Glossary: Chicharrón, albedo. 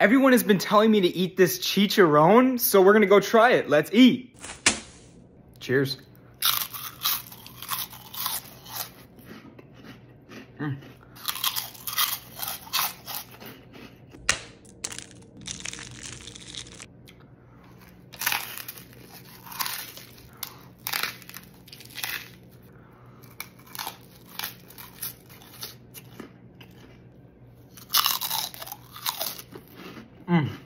Everyone has been telling me to eat this chicharrón, so we're gonna go try it. Let's eat. Cheers. Mm. Mm.